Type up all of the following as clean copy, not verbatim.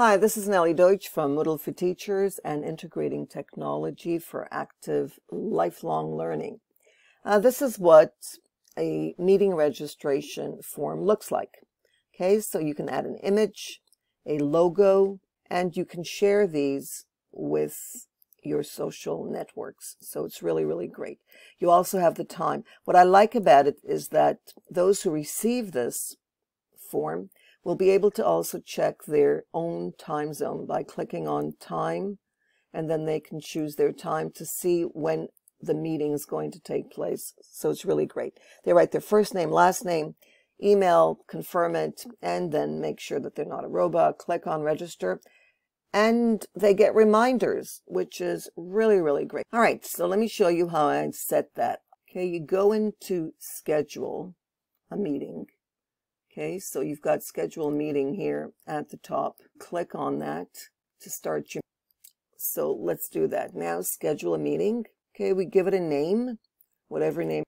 Hi, this is Nellie Deutsch from Moodle for Teachers and Integrating Technology for Active Lifelong Learning. This is what a meeting registration form looks like. Okay, so you can add an image, a logo, and you can share these with your social networks. So it's really, really great. You also have the time. What I like about it is that those who receive this form will be able to also check their own time zone by clicking on time, and then they can choose their time to see when the meeting is going to take place. So it's really great. They write their first name, last name, email, confirm it, and then make sure that they're not a robot, click on register, and they get reminders, which is really, really great. All right, so let me show you how I set that. Okay, you go into schedule a meeting. Okay, so you've got schedule meeting here at the top. Click on that to start your. So let's do that now. Schedule a meeting. Okay, we give it a name, whatever name.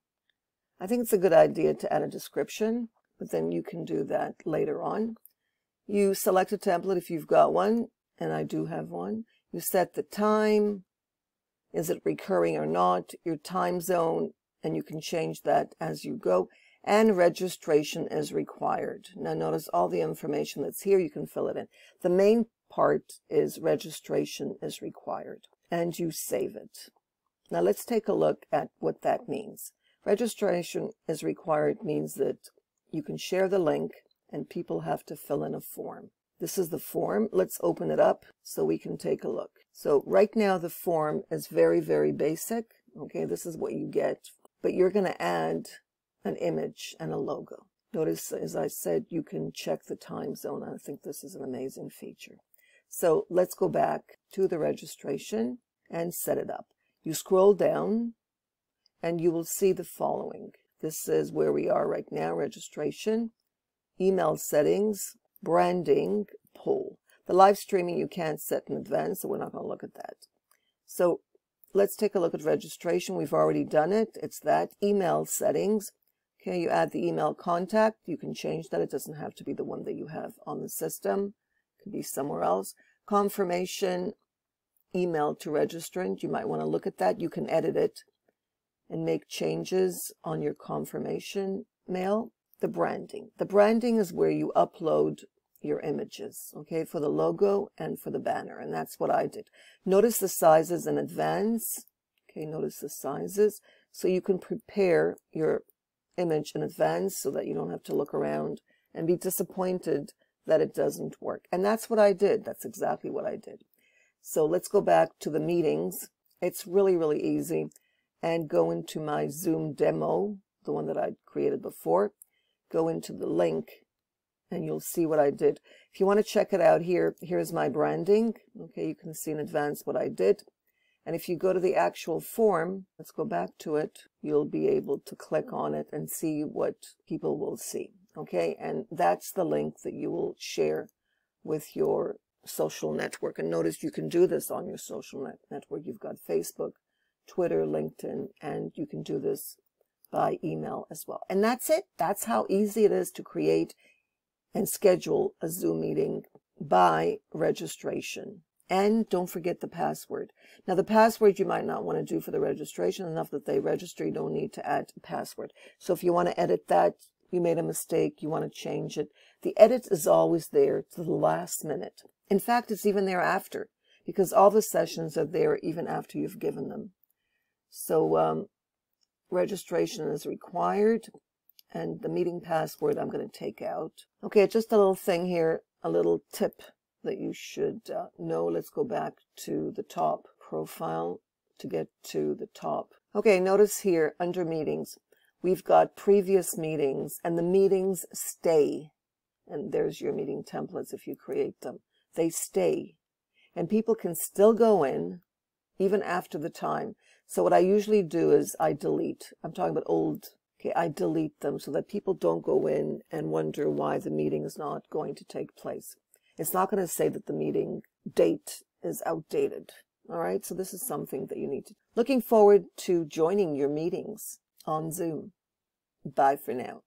I think it's a good idea to add a description, but then you can do that later on. You select a template if you've got one, and I do have one. You set the time. Is it recurring or not? Your time zone, and you can change that as you go. And registration is required. Now notice all the information that's here, you can fill it in. The main part is registration is required, and you save it. Now let's take a look at what that means. Registration is required means that you can share the link and people have to fill in a form. This is the form. Let's open it up so we can take a look. So right now the form is very, very basic. Okay, this is what you get, but you're going to add an image and a logo. Notice, as I said, you can check the time zone. I think this is an amazing feature. So let's go back to the registration and set it up. You scroll down and you will see the following. This is where we are right now: registration, email settings, branding, poll. The live streaming you can't set in advance, so we're not going to look at that. So let's take a look at registration. We've already done it. It's that email settings. Okay, you add the email contact. You can change that. It doesn't have to be the one that you have on the system. It could be somewhere else. Confirmation, email to registrant. You might want to look at that. You can edit it and make changes on your confirmation mail. The branding. The branding is where you upload your images, okay, for the logo and for the banner, and that's what I did. Notice the sizes in advance. Okay, notice the sizes. So you can prepare your image in advance so that you don't have to look around and be disappointed that it doesn't work. And that's what I did. That's exactly what I did. So let's go back to the meetings. It's really, really easy, and go into my Zoom demo, the one that I created before. Go into the link and you'll see what I did. If you want to check it out here, here's my branding. Okay, you can see in advance what I did. And if you go to the actual form, let's go back to it, you'll be able to click on it and see what people will see. Okay, and that's the link that you will share with your social network. And notice you can do this on your social network. You've got Facebook, Twitter, LinkedIn, and you can do this by email as well. And that's it. That's how easy it is to create and schedule a Zoom meeting by registration. And don't forget the password. Now the password you might not want to do for the registration. Enough that they register, you don't need to add a password. So if you want to edit that, you made a mistake, you want to change it. The edit is always there to the last minute. In fact, it's even there after, because all the sessions are there even after you've given them. So registration is required, and the meeting password I'm going to take out. Okay, just a little thing here, a little tip that you should know. Let's go back to the top profile to get to the top. Okay, notice here under meetings, we've got previous meetings, and the meetings stay. And there's your meeting templates if you create them. They stay. And people can still go in even after the time. So what I usually do is I delete. I'm talking about old. Okay, I delete them so that people don't go in and wonder why the meeting is not going to take place. It's not going to say that the meeting date is outdated. All right, so this is something that you need to. Looking forward to joining your meetings on Zoom. Bye for now.